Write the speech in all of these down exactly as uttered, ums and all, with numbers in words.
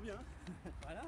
sent bien. Voilà.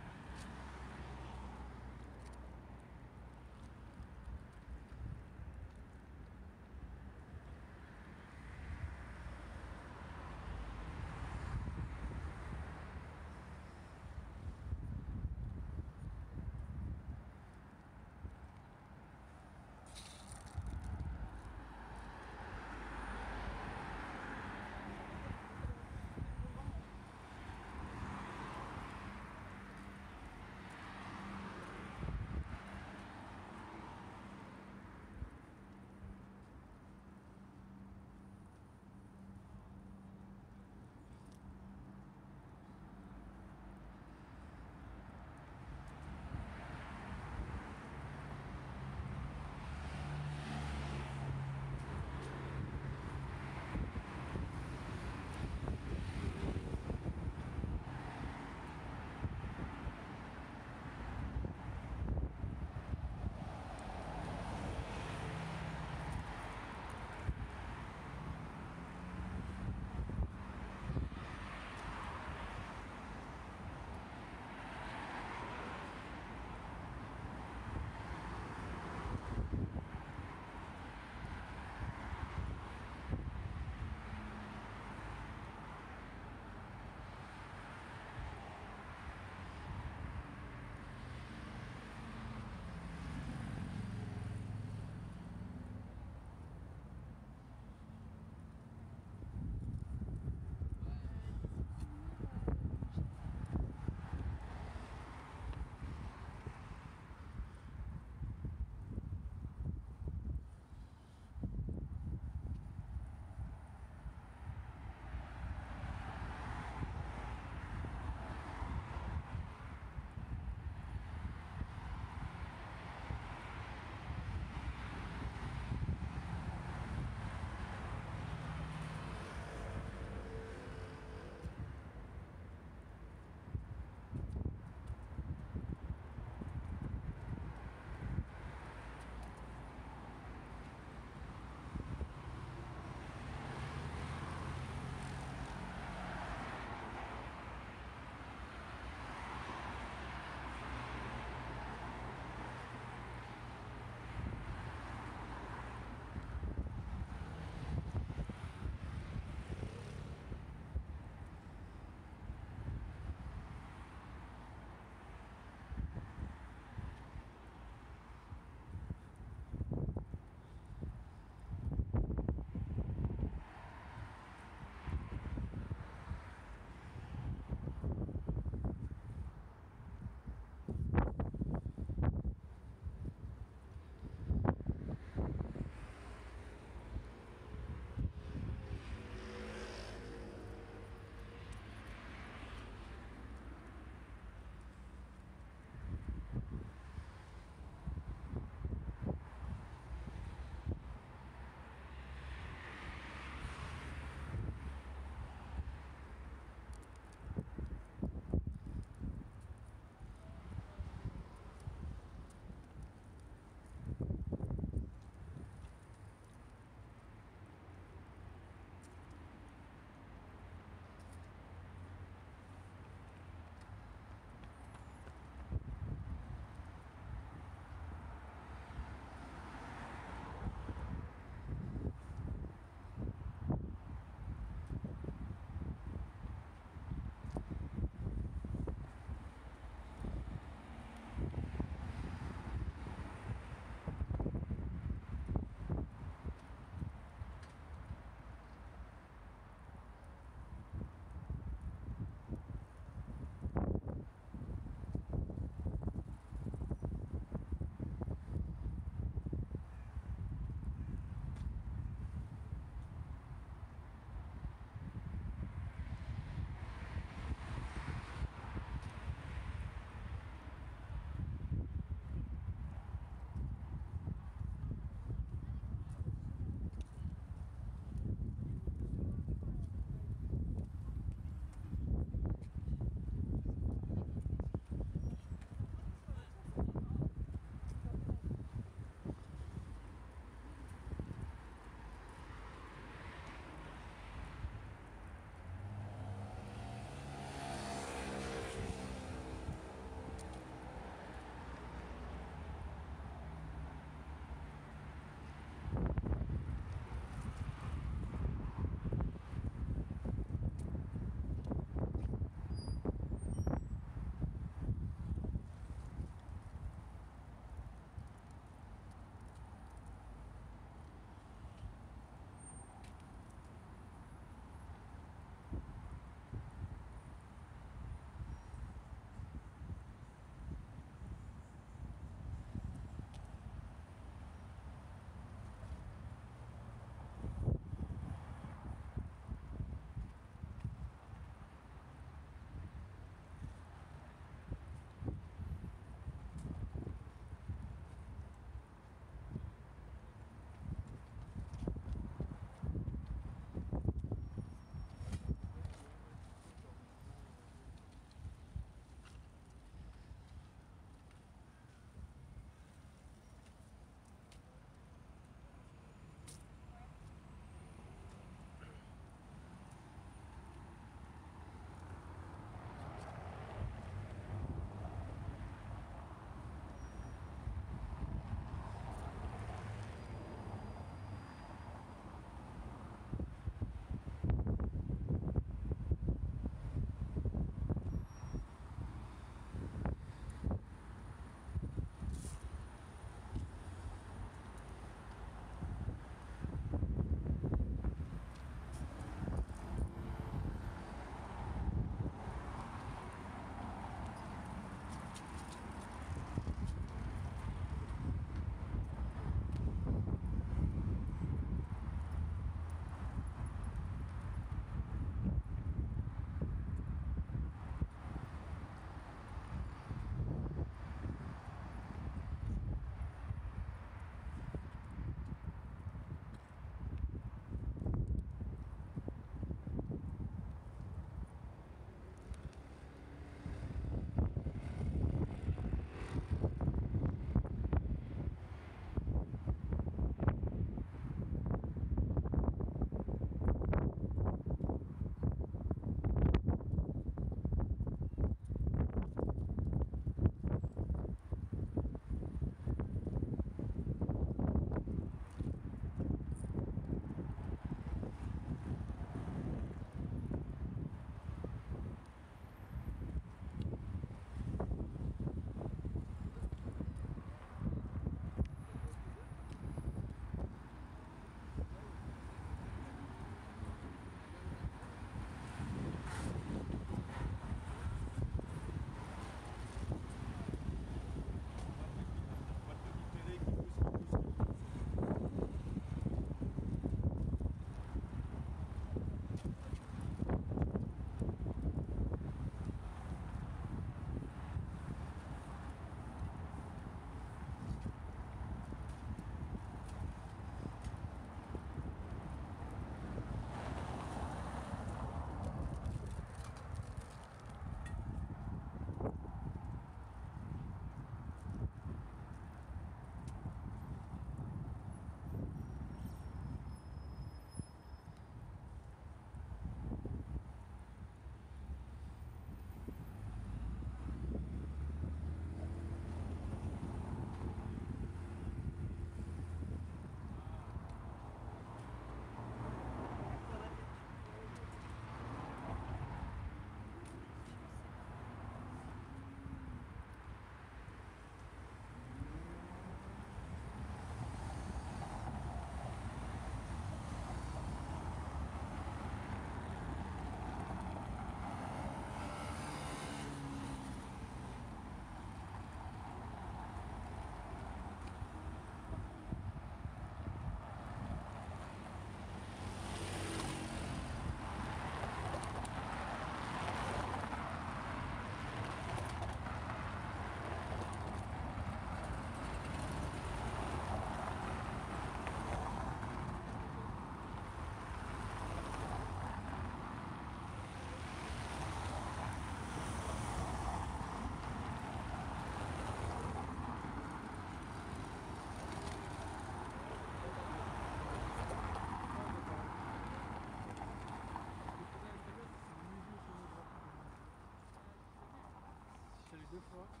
fois.